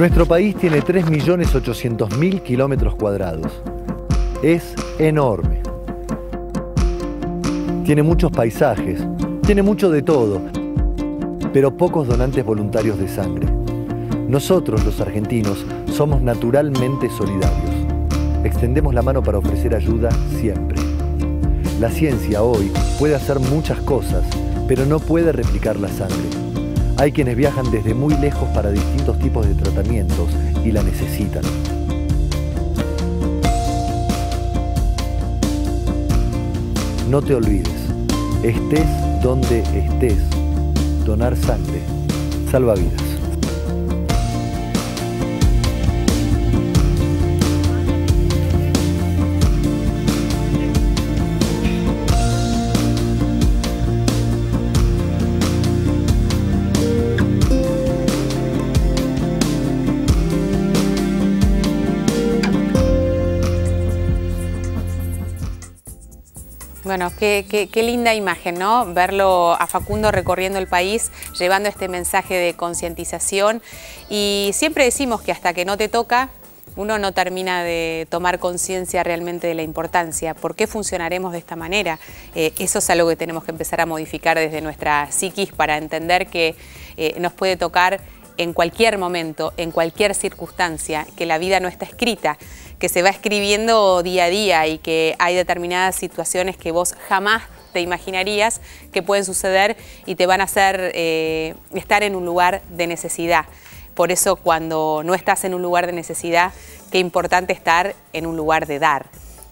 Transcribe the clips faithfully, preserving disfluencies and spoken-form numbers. Nuestro país tiene tres millones ochocientos mil kilómetros cuadrados. Es enorme. Tiene muchos paisajes, tiene mucho de todo, pero pocos donantes voluntarios de sangre. Nosotros, los argentinos, somos naturalmente solidarios. Extendemos la mano para ofrecer ayuda siempre. La ciencia hoy puede hacer muchas cosas, pero no puede replicar la sangre. Hay quienes viajan desde muy lejos para distintos tipos de tratamientos y la necesitan. No te olvides, estés donde estés, donar sangre salva vidas. Bueno, qué, qué, qué linda imagen, ¿no? Verlo a Facundo recorriendo el país, llevando este mensaje de concientización. Y siempre decimos que hasta que no te toca, uno no termina de tomar conciencia realmente de la importancia. ¿Por qué funcionaremos de esta manera? Eh, eso es algo que tenemos que empezar a modificar desde nuestra psiquis para entender que eh, nos puede tocar en cualquier momento, en cualquier circunstancia, que la vida no está escrita, que se va escribiendo día a día y que hay determinadas situaciones que vos jamás te imaginarías que pueden suceder y te van a hacer eh, estar en un lugar de necesidad. Por eso, cuando no estás en un lugar de necesidad, qué importante estar en un lugar de dar.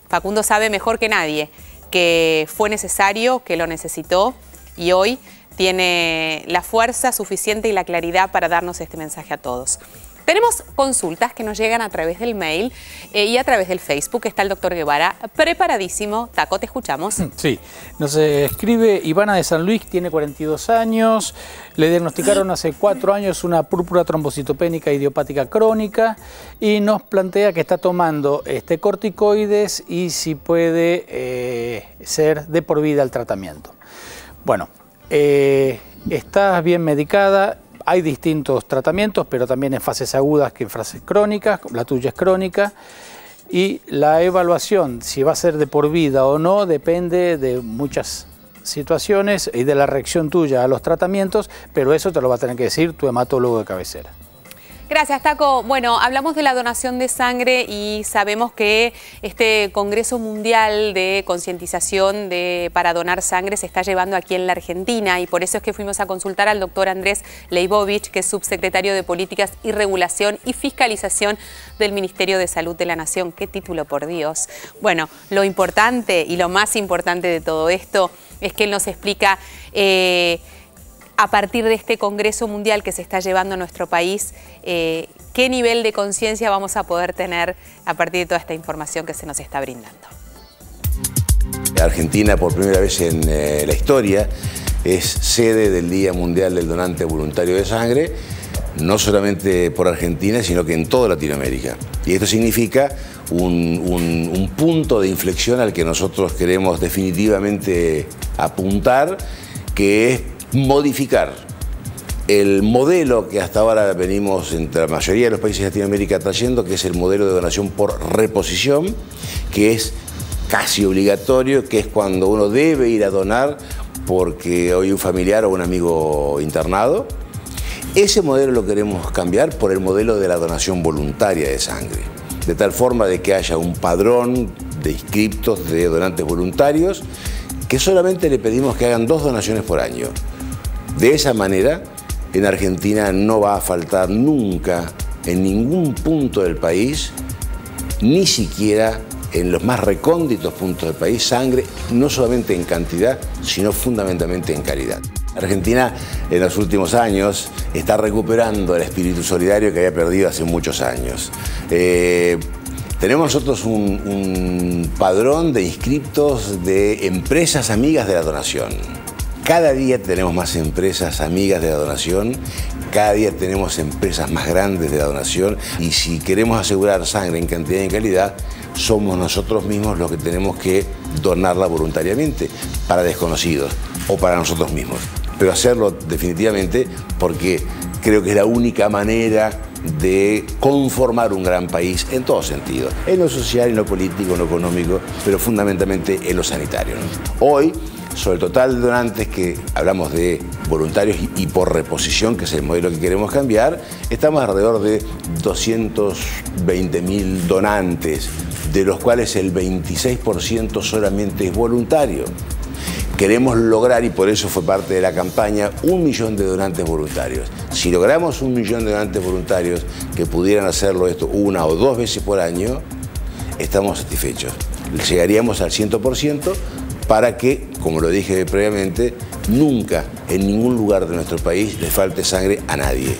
Facundo sabe mejor que nadie que fue necesario, que lo necesitó, y hoy tiene la fuerza suficiente y la claridad para darnos este mensaje a todos. Tenemos consultas que nos llegan a través del mail eh, y a través del Facebook. Está el doctor Guevara preparadísimo. Taco, te escuchamos. Sí, nos eh, escribe Ivana de San Luis, tiene cuarenta y dos años. Le diagnosticaron hace cuatro años una púrpura trombocitopénica idiopática crónica y nos plantea que está tomando este, corticoides y si puede eh, ser de por vida el tratamiento. Bueno. Eh, estás bien medicada, hay distintos tratamientos, pero también en fases agudas que en fases crónicas, la tuya es crónica, y la evaluación, si va a ser de por vida o no, depende de muchas situaciones y de la reacción tuya a los tratamientos, pero eso te lo va a tener que decir tu hematólogo de cabecera. Gracias, Taco. Bueno, hablamos de la donación de sangre y sabemos que este Congreso Mundial de Concientización de, para Donar Sangre se está llevando aquí en la Argentina y por eso es que fuimos a consultar al doctor Andrés Leibovic, que es subsecretario de Políticas y Regulación y Fiscalización del Ministerio de Salud de la Nación. ¡Qué título, por Dios! Bueno, lo importante y lo más importante de todo esto es que él nos explica eh, a partir de este Congreso Mundial que se está llevando a nuestro país, eh, ¿qué nivel de conciencia vamos a poder tener a partir de toda esta información que se nos está brindando? Argentina, por primera vez en eh, la historia, es sede del Día Mundial del Donante Voluntario de Sangre, no solamente por Argentina, sino que en toda Latinoamérica. Y esto significa un, un, un punto de inflexión al que nosotros queremos definitivamente apuntar, que es modificar el modelo que hasta ahora venimos entre la mayoría de los países de Latinoamérica trayendo, que es el modelo de donación por reposición, que es casi obligatorio, que es cuando uno debe ir a donar porque hay un familiar o un amigo internado. Ese modelo lo queremos cambiar por el modelo de la donación voluntaria de sangre, de tal forma de que haya un padrón de inscriptos de donantes voluntarios que solamente le pedimos que hagan dos donaciones por año. De esa manera, en Argentina no va a faltar nunca, en ningún punto del país, ni siquiera en los más recónditos puntos del país, sangre, no solamente en cantidad, sino fundamentalmente en calidad. Argentina en los últimos años está recuperando el espíritu solidario que había perdido hace muchos años. Eh, Tenemos nosotros un, un padrón de inscriptos de empresas amigas de la donación. Cada día tenemos más empresas amigas de la donación, cada día tenemos empresas más grandes de la donación y si queremos asegurar sangre en cantidad y en calidad, somos nosotros mismos los que tenemos que donarla voluntariamente para desconocidos o para nosotros mismos. Pero hacerlo definitivamente porque creo que es la única manera de conformar un gran país en todos sentidos, en lo social, en lo político, en lo económico, pero fundamentalmente en lo sanitario, ¿no? Hoy, sobre el total de donantes, que hablamos de voluntarios y por reposición, que es el modelo que queremos cambiar, estamos alrededor de doscientos veinte mil donantes, de los cuales el veintiséis por ciento solamente es voluntario. Queremos lograr, y por eso fue parte de la campaña, un millón de donantes voluntarios. Si logramos un millón de donantes voluntarios que pudieran hacerlo esto una o dos veces por año, estamos satisfechos. Llegaríamos al cien por ciento para que, como lo dije previamente, nunca en ningún lugar de nuestro país le falte sangre a nadie.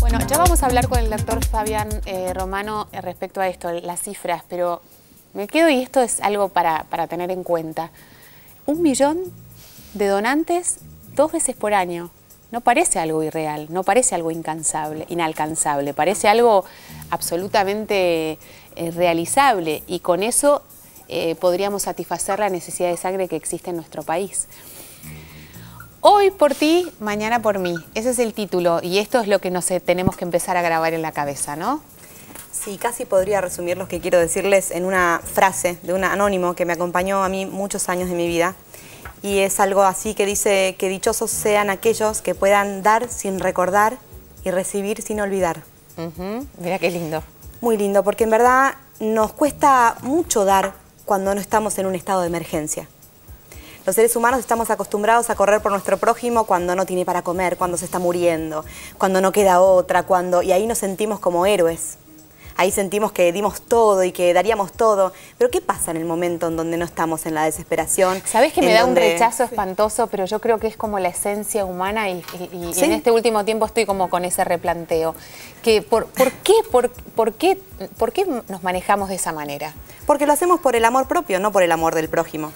Bueno, ya vamos a hablar con el doctor Fabián eh, Romano respecto a esto, las cifras, pero me quedo, y esto es algo para, para tener en cuenta, un millón de donantes dos veces por año. No parece algo irreal, no parece algo incansable, inalcanzable, parece algo absolutamente eh, realizable, y con eso eh, podríamos satisfacer la necesidad de sangre que existe en nuestro país. Hoy por ti, mañana por mí, ese es el título, y esto es lo que nos tenemos que empezar a grabar en la cabeza, ¿no? Sí, casi podría resumir lo que quiero decirles en una frase de un anónimo que me acompañó a mí muchos años de mi vida, y es algo así que dice que dichosos sean aquellos que puedan dar sin recordar y recibir sin olvidar. Uh-huh. Mira qué lindo. Muy lindo, porque en verdad nos cuesta mucho dar cuando no estamos en un estado de emergencia. Los seres humanos estamos acostumbrados a correr por nuestro prójimo cuando no tiene para comer, cuando se está muriendo, cuando no queda otra, cuando y ahí nos sentimos como héroes. Ahí sentimos que dimos todo y que daríamos todo. Pero ¿qué pasa en el momento en donde no estamos en la desesperación? Sabés que me da donde... un rechazo espantoso, pero yo creo que es como la esencia humana, y, y, y ¿sí? En este último tiempo estoy como con ese replanteo. Que por, ¿por, qué, por, por, qué, ¿Por qué nos manejamos de esa manera? Porque lo hacemos por el amor propio, no por el amor del prójimo.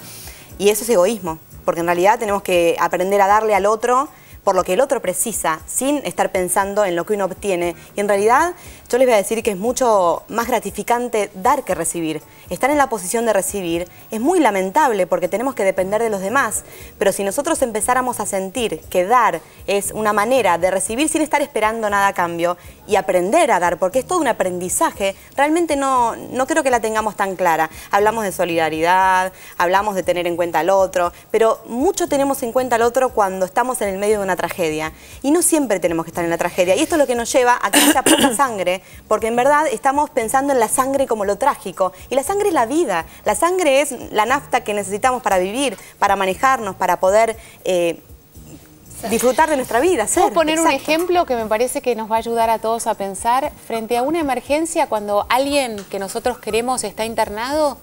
Y eso es egoísmo, porque en realidad tenemos que aprender a darle al otro por lo que el otro precisa, sin estar pensando en lo que uno obtiene. Y en realidad, yo les voy a decir que es mucho más gratificante dar que recibir. Estar en la posición de recibir es muy lamentable porque tenemos que depender de los demás. Pero si nosotros empezáramos a sentir que dar es una manera de recibir sin estar esperando nada a cambio, y aprender a dar, porque es todo un aprendizaje, realmente no, no creo que la tengamos tan clara. Hablamos de solidaridad, hablamos de tener en cuenta al otro, pero mucho tenemos en cuenta al otro cuando estamos en el medio de una tragedia, y no siempre tenemos que estar en la tragedia, y esto es lo que nos lleva a que haya poca sangre, porque en verdad estamos pensando en la sangre como lo trágico, y la sangre es la vida, la sangre es la nafta que necesitamos para vivir, para manejarnos, para poder eh, disfrutar de nuestra vida. Voy a poner exacto. un ejemplo que me parece que nos va a ayudar a todos a pensar frente a una emergencia, cuando alguien que nosotros queremos está internado,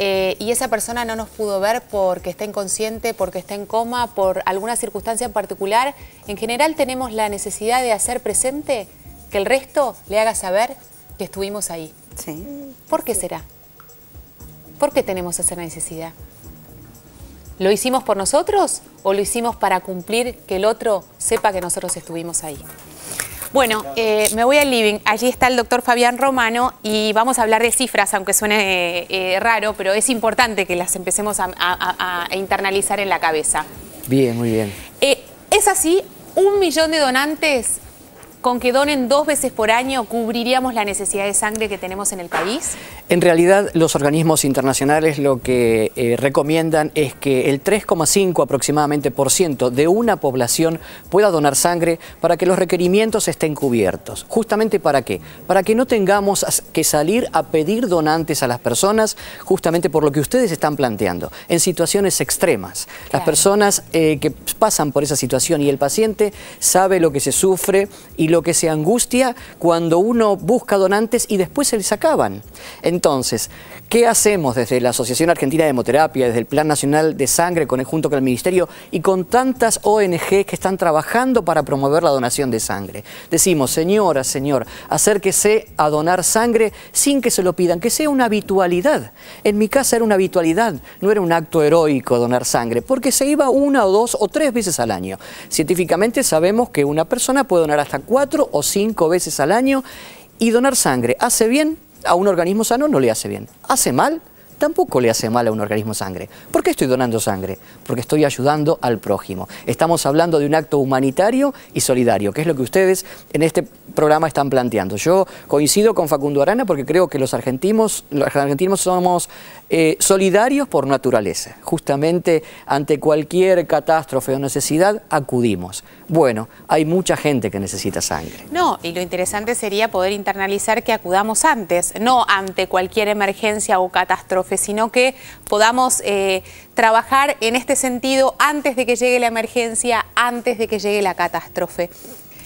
Eh, y esa persona no nos pudo ver porque está inconsciente, porque está en coma, por alguna circunstancia en particular. En general tenemos la necesidad de hacer presente que el resto le haga saber que estuvimos ahí. Sí. ¿Por qué será? ¿Por qué tenemos esa necesidad? ¿Lo hicimos por nosotros o lo hicimos para cumplir que el otro sepa que nosotros estuvimos ahí? Bueno, eh, me voy al living. Allí está el doctor Fabián Romano y vamos a hablar de cifras, aunque suene eh, eh, raro, pero es importante que las empecemos a, a, a internalizar en la cabeza. Bien, muy bien. Eh, ¿Es así? ¿Un millón de donantes con que donen dos veces por año cubriríamos la necesidad de sangre que tenemos en el país? En realidad, los organismos internacionales lo que eh, recomiendan es que el tres coma cinco aproximadamente por ciento de una población pueda donar sangre para que los requerimientos estén cubiertos. ¿Justamente para qué? Para que no tengamos que salir a pedir donantes a las personas, justamente por lo que ustedes están planteando, en situaciones extremas. Claro. Las personas eh, que pasan por esa situación, y el paciente sabe lo que se sufre y lo que se angustia cuando uno busca donantes y después se les acaban. Entonces, ¿qué hacemos desde la Asociación Argentina de Hemoterapia, desde el Plan Nacional de Sangre, con, junto con el Ministerio y con tantas O N G que están trabajando para promover la donación de sangre? Decimos, señora, señor, acérquese a donar sangre sin que se lo pidan, que sea una habitualidad. En mi casa era una habitualidad, no era un acto heroico donar sangre, porque se iba una o dos o tres veces al año. Científicamente sabemos que una persona puede donar hasta cuatro o cinco veces al año, y donar sangre hace bien. A un organismo sano no le hace bien. ¿Hace mal? tampoco le hace mal a un organismo sangre. ¿Por qué estoy donando sangre? Porque estoy ayudando al prójimo. Estamos hablando de un acto humanitario y solidario, que es lo que ustedes en este programa están planteando. Yo coincido con Facundo Arana porque creo que los argentinos, los argentinos somos eh, solidarios por naturaleza. Justamente ante cualquier catástrofe o necesidad acudimos. Bueno, hay mucha gente que necesita sangre. No, y lo interesante sería poder internalizar que acudamos antes, no ante cualquier emergencia o catástrofe, sino que podamos eh, trabajar en este sentido antes de que llegue la emergencia, antes de que llegue la catástrofe.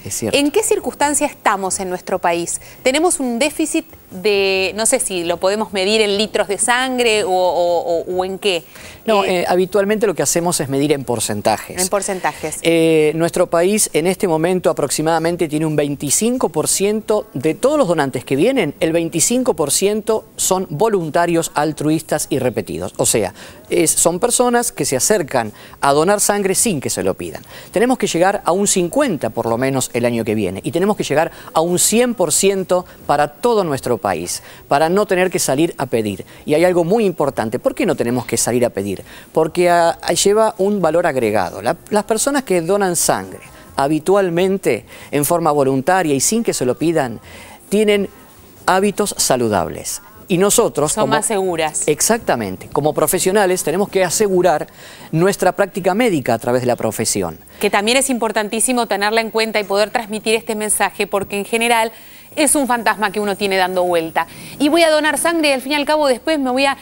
Es cierto. ¿En qué circunstancia estamos en nuestro país? ¿Tenemos un déficit de, no sé si lo podemos medir en litros de sangre o, o, o en qué? No, eh, eh, habitualmente lo que hacemos es medir en porcentajes. En porcentajes. Eh, nuestro país en este momento aproximadamente tiene un veinticinco por ciento de todos los donantes que vienen, el veinticinco por ciento son voluntarios, altruistas y repetidos. O sea, es, son personas que se acercan a donar sangre sin que se lo pidan. Tenemos que llegar a un cincuenta por ciento por lo menos el año que viene y tenemos que llegar a un cien por ciento para todo nuestro país, para no tener que salir a pedir. Y hay algo muy importante. ¿Por qué no tenemos que salir a pedir? Porque a, a lleva un valor agregado. La, las personas que donan sangre habitualmente en forma voluntaria y sin que se lo pidan, tienen hábitos saludables. Y nosotros... Son como, más seguras. Exactamente. Como profesionales tenemos que asegurar nuestra práctica médica a través de la profesión. Que también es importantísimo tenerla en cuenta y poder transmitir este mensaje, porque en general es un fantasma que uno tiene dando vuelta. Y voy a donar sangre y al fin y al cabo después me voy a...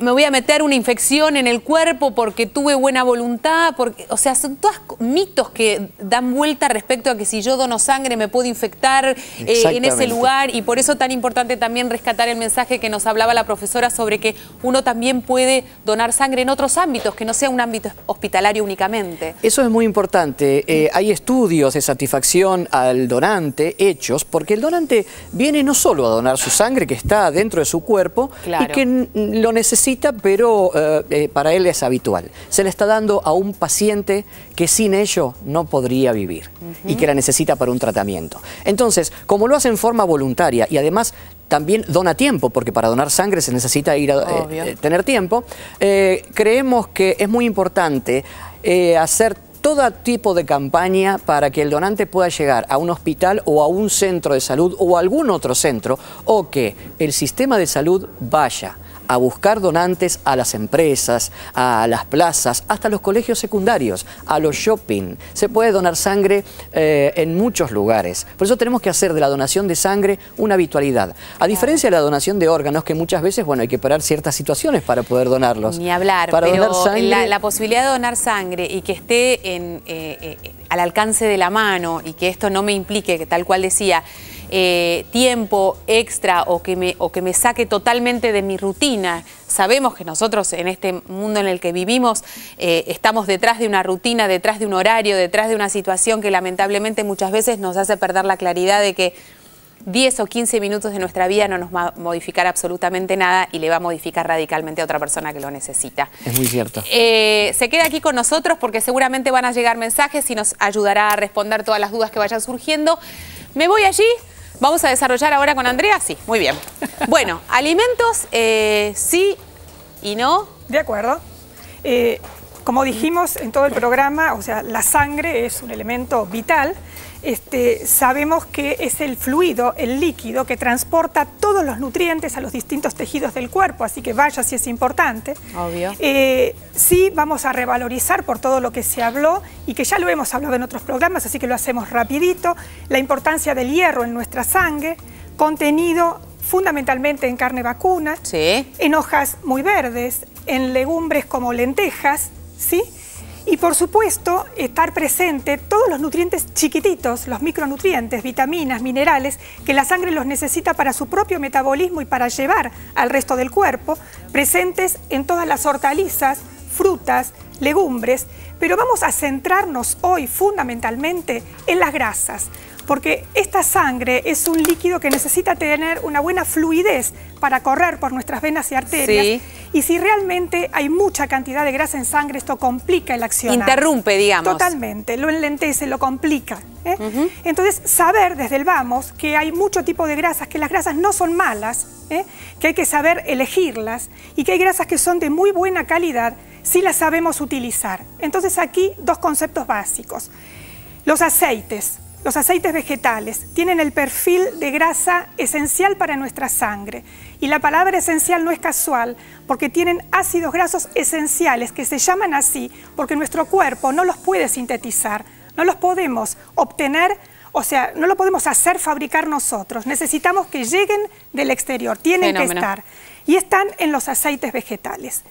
me voy a meter una infección en el cuerpo porque tuve buena voluntad, porque, o sea, son todos mitos que dan vuelta respecto a que si yo dono sangre me puedo infectar eh, en ese lugar, y por eso tan importante también rescatar el mensaje que nos hablaba la profesora sobre que uno también puede donar sangre en otros ámbitos, que no sea un ámbito hospitalario únicamente. Eso es muy importante. Eh, hay estudios de satisfacción al donante hechos, porque el donante viene no solo a donar su sangre que está dentro de su cuerpo, claro, y que lo necesita, pero eh, para él es habitual. Se le está dando a un paciente que sin ello no podría vivir, uh-huh, y que la necesita para un tratamiento. Entonces, como lo hace en forma voluntaria y además también dona tiempo, porque para donar sangre se necesita ir a, eh, tener tiempo, eh, creemos que es muy importante eh, hacer todo tipo de campaña para que el donante pueda llegar a un hospital o a un centro de salud o a algún otro centro, o que el sistema de salud vaya a buscar donantes a las empresas, a las plazas, hasta los colegios secundarios, a los shopping. Se puede donar sangre eh, en muchos lugares. Por eso tenemos que hacer de la donación de sangre una habitualidad. A diferencia de la donación de órganos, que muchas veces, bueno, hay que parar ciertas situaciones para poder donarlos. Ni hablar, para pero donar sangre... la, la posibilidad de donar sangre y que esté en, eh, eh, al alcance de la mano, y que esto no me implique, que tal cual decía, Eh, tiempo extra o que, me, o que me saque totalmente de mi rutina. Sabemos que nosotros en este mundo en el que vivimos eh, estamos detrás de una rutina, detrás de un horario, detrás de una situación que lamentablemente muchas veces nos hace perder la claridad de que diez o quince minutos de nuestra vida no nos va a modificar absolutamente nada y le va a modificar radicalmente a otra persona que lo necesita. Es muy cierto. Eh, se queda aquí con nosotros porque seguramente van a llegar mensajes y nos ayudará a responder todas las dudas que vayan surgiendo. Me voy allí. Vamos a desarrollar ahora con Andrea, sí, muy bien. Bueno, alimentos, eh, sí y no. De acuerdo. Eh, como dijimos en todo el programa, o sea, la sangre es un elemento vital. Este, sabemos que es el fluido, el líquido, que transporta todos los nutrientes a los distintos tejidos del cuerpo, así que vaya si es importante. Obvio. Eh, sí, vamos a revalorizar por todo lo que se habló y que ya lo hemos hablado en otros programas, así que lo hacemos rapidito. La importancia del hierro en nuestra sangre, contenido fundamentalmente en carne vacuna, sí, en hojas muy verdes, en legumbres como lentejas, ¿sí? Y por supuesto, estar presente todos los nutrientes chiquititos, los micronutrientes, vitaminas, minerales, que la sangre los necesita para su propio metabolismo y para llevar al resto del cuerpo, presentes en todas las hortalizas, frutas, legumbres. Pero vamos a centrarnos hoy fundamentalmente en las grasas. porque esta sangre es un líquido que necesita tener una buena fluidez para correr por nuestras venas y arterias. Sí. Y si realmente hay mucha cantidad de grasa en sangre, esto complica el accionar. Interrumpe, digamos. Totalmente, lo enlentece, lo complica. ¿eh? Uh-huh. Entonces, saber desde el vamos que hay mucho tipo de grasas, que las grasas no son malas, ¿eh? que hay que saber elegirlas y que hay grasas que son de muy buena calidad si las sabemos utilizar. Entonces, aquí dos conceptos básicos. Los aceites. Los aceites vegetales tienen el perfil de grasa esencial para nuestra sangre. Y la palabra esencial no es casual, porque tienen ácidos grasos esenciales, que se llaman así porque nuestro cuerpo no los puede sintetizar, no los podemos obtener, o sea, no lo podemos hacer fabricar nosotros. Necesitamos que lleguen del exterior, tienen Fenómeno. que estar. Y están en los aceites vegetales.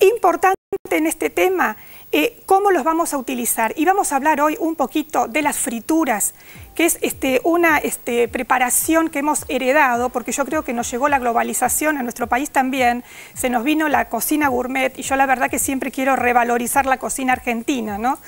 Importante en este tema, eh, cómo los vamos a utilizar. Y vamos a hablar hoy un poquito de las frituras, que es este, una este, preparación que hemos heredado, porque yo creo que nos llegó la globalización a nuestro país también, se nos vino la cocina gourmet, y yo la verdad que siempre quiero revalorizar la cocina argentina, ¿no?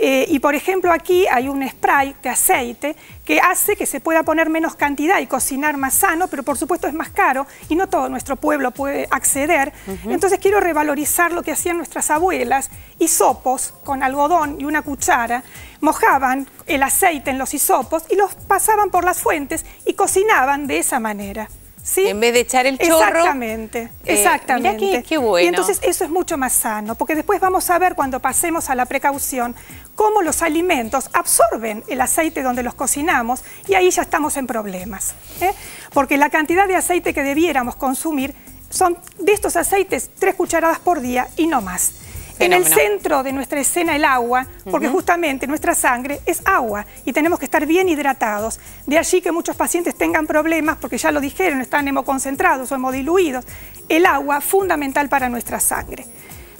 Eh, y por ejemplo aquí hay un spray de aceite que hace que se pueda poner menos cantidad y cocinar más sano, pero por supuesto es más caro y no todo nuestro pueblo puede acceder. Uh-huh. Entonces quiero revalorizar lo que hacían nuestras abuelas, hisopos con algodón y una cuchara, mojaban el aceite en los hisopos y los pasaban por las fuentes y cocinaban de esa manera. ¿Sí? En vez de echar el chorro. Exactamente, eh, exactamente. Mirá qué, qué bueno. Y entonces eso es mucho más sano, porque después vamos a ver cuando pasemos a la precaución cómo los alimentos absorben el aceite donde los cocinamos y ahí ya estamos en problemas. ¿eh? Porque la cantidad de aceite que debiéramos consumir son de estos aceites tres cucharadas por día y no más. En el centro de nuestra escena el agua, porque uh-huh. justamente nuestra sangre es agua y tenemos que estar bien hidratados. De allí que muchos pacientes tengan problemas, porque ya lo dijeron, están hemoconcentrados o hemodiluidos. El agua fundamental para nuestra sangre.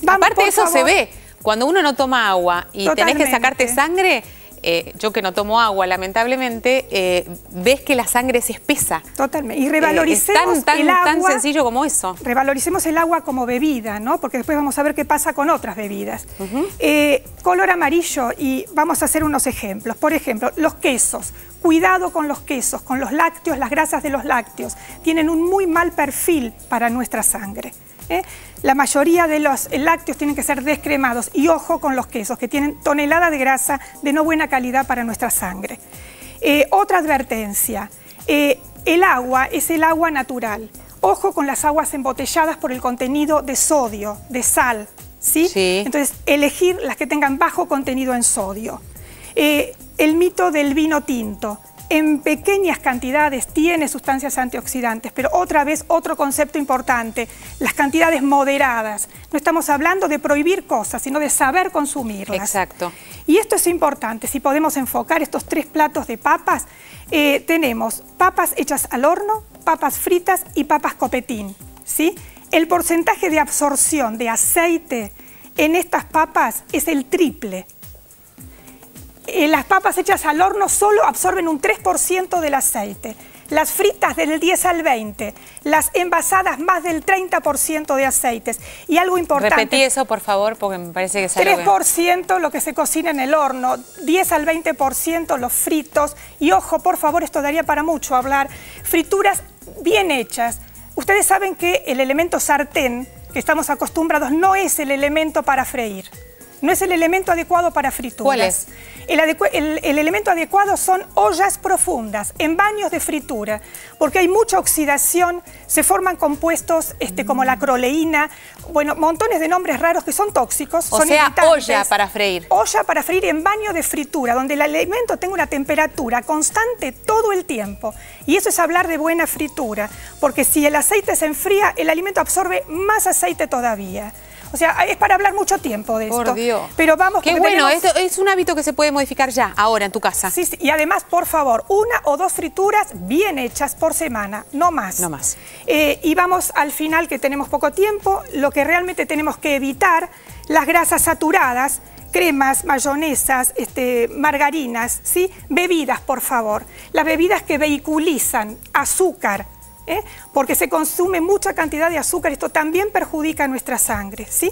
Vamos, aparte eso favor. se ve, cuando uno no toma agua y Totalmente. tenés que sacarte sangre... Eh, yo que no tomo agua, lamentablemente, eh, ves que la sangre se espesa. Totalmente. Y revaloricemos eh, tan, tan, el agua. tan sencillo como eso. Revaloricemos el agua como bebida, ¿no? Porque después vamos a ver qué pasa con otras bebidas. Uh-huh. eh, color amarillo, y vamos a hacer unos ejemplos. Por ejemplo, los quesos. Cuidado con los quesos, con los lácteos, las grasas de los lácteos. Tienen un muy mal perfil para nuestra sangre. ¿Eh? La mayoría de los lácteos tienen que ser descremados, y ojo con los quesos, que tienen toneladas de grasa de no buena calidad para nuestra sangre. Eh, otra advertencia, eh, el agua es el agua natural. Ojo con las aguas embotelladas por el contenido de sodio, de sal, ¿sí? Sí. Entonces, elegir las que tengan bajo contenido en sodio. Eh, el mito del vino tinto. En pequeñas cantidades tiene sustancias antioxidantes, pero otra vez otro concepto importante, las cantidades moderadas. No estamos hablando de prohibir cosas, sino de saber consumirlas. Exacto. Y esto es importante, si podemos enfocar estos tres platos de papas, eh, tenemos papas hechas al horno, papas fritas y papas copetín, ¿sí? El porcentaje de absorción de aceite en estas papas es el triple. Las papas hechas al horno solo absorben un tres por ciento del aceite. Las fritas del diez al veinte. Las envasadas más del treinta por ciento de aceites. Y algo importante... Repetí eso, por favor, porque me parece que es algo tres por ciento lo que se cocina en el horno, diez al veinte por ciento los fritos. Y ojo, por favor, esto daría para mucho hablar. Frituras bien hechas. Ustedes saben que el elemento sartén, que estamos acostumbrados, no es el elemento para freír. No es el elemento adecuado para frituras. ¿Cuál es? El, el, el elemento adecuado son ollas profundas, en baños de fritura, porque hay mucha oxidación, se forman compuestos este, mm. como la acroleína, bueno, montones de nombres raros que son tóxicos, o son sea, irritantes. olla para freír. Olla para freír en baño de fritura, donde el alimento tenga una temperatura constante todo el tiempo. Y eso es hablar de buena fritura, porque si el aceite se enfría, el alimento absorbe más aceite todavía. O sea, es para hablar mucho tiempo de esto. Por Dios. Pero vamos... Qué bueno, tenemos... esto es un hábito que se puede modificar ya, ahora, en tu casa. Sí, sí, y además, por favor, una o dos frituras bien hechas por semana, no más. No más. Eh, y vamos al final, que tenemos poco tiempo, lo que realmente tenemos que evitar, las grasas saturadas, cremas, mayonesas, este, margarinas, ¿sí? Bebidas, por favor. Las bebidas que vehiculizan azúcar, ¿Eh? porque se consume mucha cantidad de azúcar, esto también perjudica nuestra sangre, ¿sí?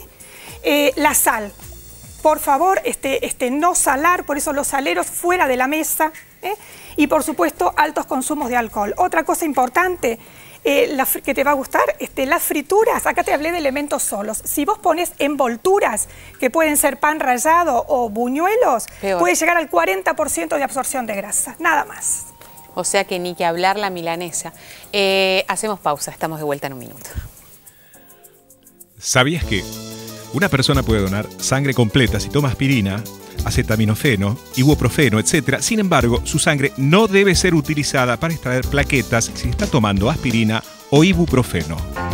Eh, la sal, por favor, este, este, no salar, por eso los saleros fuera de la mesa, ¿eh? Y por supuesto altos consumos de alcohol. Otra cosa importante eh, la, que te va a gustar, este, las frituras. Acá te hablé de elementos solos. Si vos pones envolturas que pueden ser pan rallado o buñuelos, peor, puede llegar al cuarenta por ciento de absorción de grasa, nada más. O sea que ni que hablar la milanesa. Eh, hacemos pausa, estamos de vuelta en un minuto. ¿Sabías que una persona puede donar sangre completa si toma aspirina, acetaminofeno, ibuprofeno, etcétera? Sin embargo, su sangre no debe ser utilizada para extraer plaquetas si está tomando aspirina o ibuprofeno.